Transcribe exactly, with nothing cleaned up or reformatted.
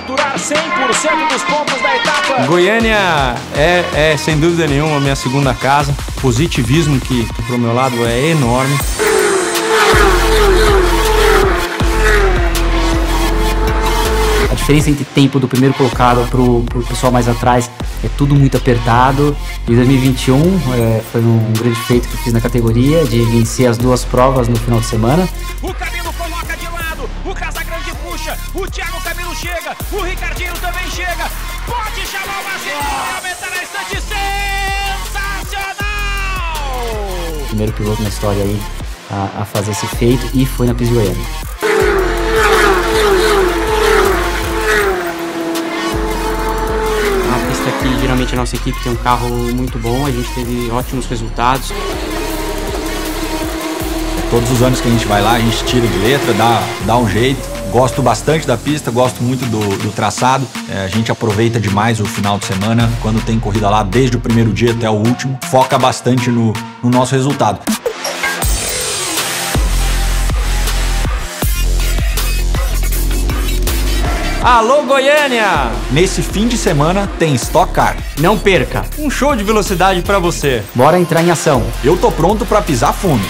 faturar cem por cento dos pontos da etapa. Goiânia é, é, sem dúvida nenhuma, a minha segunda casa. O positivismo que, que pro meu lado é enorme. A diferença entre tempo do primeiro colocado pro, pro pessoal mais atrás é tudo muito apertado. Em dois mil e vinte e um é, foi um grande feito que eu fiz na categoria, de vencer as duas provas no final de semana. O Camilo coloca de lado, o Casagrande puxa, o Thiago Camilo chega, o Ricardinho também chega. Pode chamar o Brasil, aumentar a instante, sensacional! Primeiro piloto na história aí a, a fazer esse feito, e foi na pista de Goiânia. Aqui, geralmente a nossa equipe tem um carro muito bom, a gente teve ótimos resultados. Todos os anos que a gente vai lá, a gente tira de letra, dá, dá um jeito. Gosto bastante da pista, gosto muito do, do traçado. É, a gente aproveita demais o final de semana, quando tem corrida lá, desde o primeiro dia até o último. Foca bastante no, no nosso resultado. Alô, Goiânia! Nesse fim de semana tem Stock Car. Não perca! Um show de velocidade pra você. Bora entrar em ação. Eu tô pronto pra pisar fundo.